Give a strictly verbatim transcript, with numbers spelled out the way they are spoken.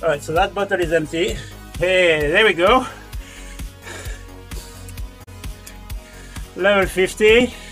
All right, so that bottle is empty. Hey, there we go. Level fifty.